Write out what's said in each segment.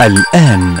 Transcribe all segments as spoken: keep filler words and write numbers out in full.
الآن.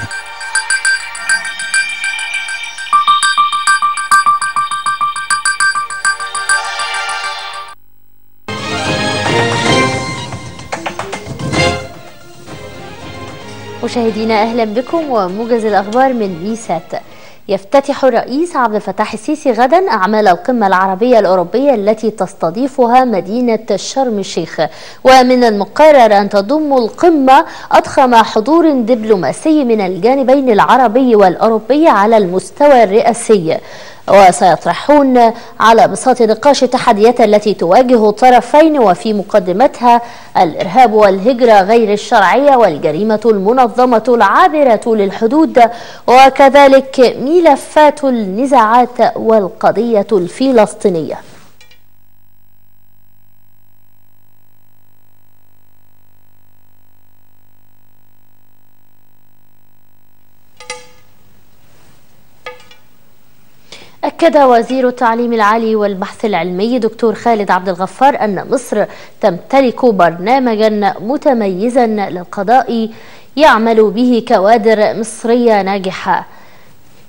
مشاهدينا أهلا بكم وموجز الأخبار من إيجبتسات. يفتتح الرئيس عبد الفتاح السيسي غدا أعمال القمة العربية الأوروبية التي تستضيفها مدينة شرم الشيخ، ومن المقرر أن تضم القمة أضخم حضور دبلوماسي من الجانبين العربي والأوروبي على المستوى الرئاسي، وسيطرحون على بساط نقاش التحديات التي تواجه الطرفين وفي مقدمتها الإرهاب والهجرة غير الشرعية والجريمة المنظمة العابرة للحدود، وكذلك ملفات النزاعات والقضية الفلسطينية. أكد وزير التعليم العالي والبحث العلمي دكتور خالد عبد الغفار أن مصر تمتلك برنامجا متميزا للقضاء يعمل به كوادر مصرية ناجحة.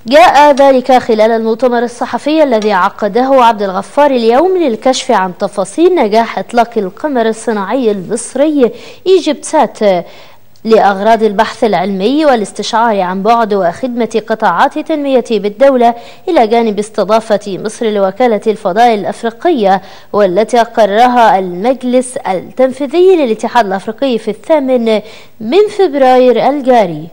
جاء ذلك خلال المؤتمر الصحفي الذي عقده عبد الغفار اليوم للكشف عن تفاصيل نجاح إطلاق القمر الصناعي المصري إيجبتسات لأغراض البحث العلمي والاستشعار عن بعد وخدمة قطاعات تنمية بالدولة، إلى جانب استضافة مصر لوكالة الفضاء الأفريقية والتي أقرها المجلس التنفيذي للاتحاد الأفريقي في الثامن من فبراير الجاري.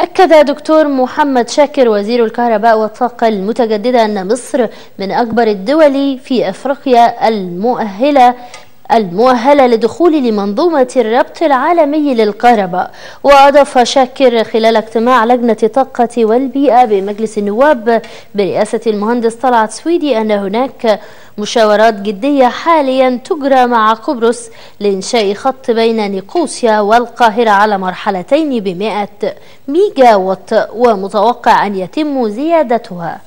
أكد دكتور محمد شاكر وزير الكهرباء والطاقة المتجددة أن مصر من أكبر الدول في أفريقيا المؤهلة المؤهلة لدخول لمنظومة الربط العالمي للكهرباء. وأضاف شاكر خلال اجتماع لجنة الطاقة والبيئة بمجلس النواب برئاسة المهندس طلعت سويدي أن هناك مشاورات جدية حاليا تجرى مع قبرص لإنشاء خط بين نيقوسيا والقاهرة على مرحلتين بمئة ميجا وات، ومتوقع أن يتم زيادتها.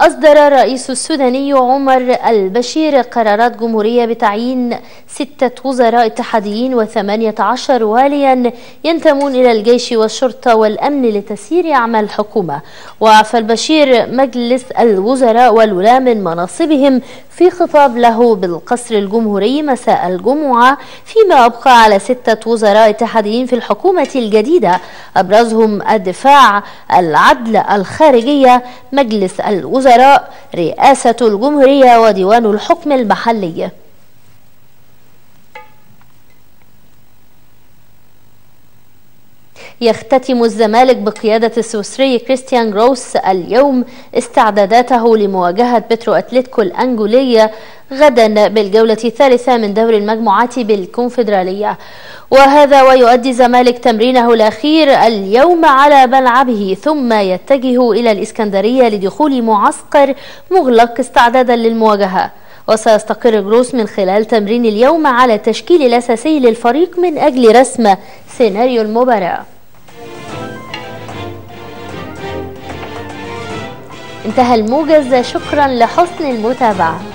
أصدر الرئيس السوداني عمر البشير قرارات جمهورية بتعيين ستة وزراء اتحاديين وثمانية عشر واليا ينتمون إلى الجيش والشرطة والأمن لتسيير أعمال الحكومة. وعفى البشير مجلس الوزراء والولاة من مناصبهم في خطاب له بالقصر الجمهوري مساء الجمعة، فيما أبقى على ستة وزراء اتحاديين في الحكومة الجديدة أبرزهم الدفاع، العدل، الخارجية، مجلس الوزراء، رئاسة الجمهورية، وديوان الحكم المحلي. يختتم الزمالك بقيادة السويسري كريستيان غروس اليوم استعداداته لمواجهة بترو اتليتيكو الأنجولية غدا بالجولة الثالثة من دوري المجموعات بالكونفدرالية، وهذا ويؤدي الزمالك تمرينه الأخير اليوم على ملعبه، ثم يتجه إلى الإسكندرية لدخول معسكر مغلق استعدادا للمواجهة. وسيستقر جروس من خلال تمرين اليوم على التشكيل الأساسي للفريق من أجل رسم سيناريو المباراة. انتهى الموجز، شكرا لحسن المتابعة.